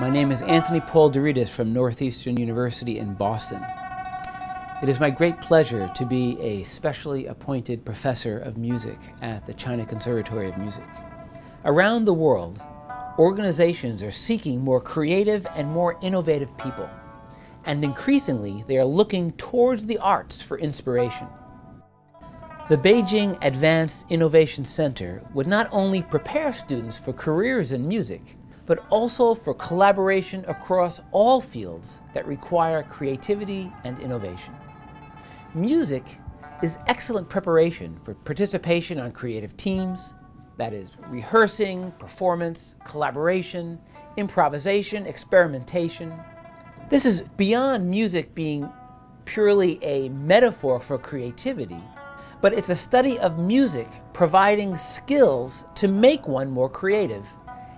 My name is Anthony Paul De Ritis from Northeastern University in Boston. It is my great pleasure to be a specially appointed professor of music at the China Conservatory of Music. Around the world, organizations are seeking more creative and more innovative people. And increasingly, they are looking towards the arts for inspiration. The Beijing Advanced Innovation Center would not only prepare students for careers in music, but also for collaboration across all fields that require creativity and innovation. Music is excellent preparation for participation on creative teams, that is, rehearsing, performance, collaboration, improvisation, experimentation. This is beyond music being purely a metaphor for creativity, but it's a study of music providing skills to make one more creative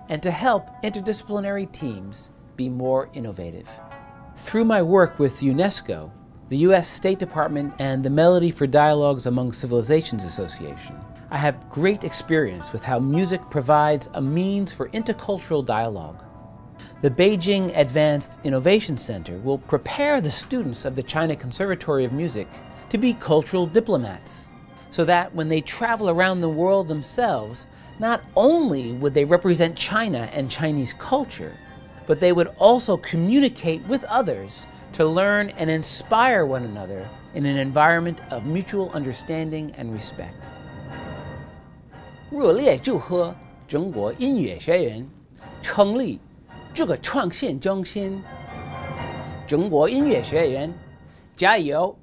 and to help interdisciplinary teams be more innovative. Through my work with UNESCO, the US State Department, and the Melody for Dialogues Among Civilizations Association, I have great experience with how music provides a means for intercultural dialogue. The Beijing Advanced Innovation Center will prepare the students of the China Conservatory of Music to be cultural diplomats, so that when they travel around the world themselves, not only would they represent China and Chinese culture, but they would also communicate with others to learn and inspire one another in an environment of mutual understanding and respect. 热烈祝贺中国音乐学院成立这个创新中心。中国音乐学院，加油！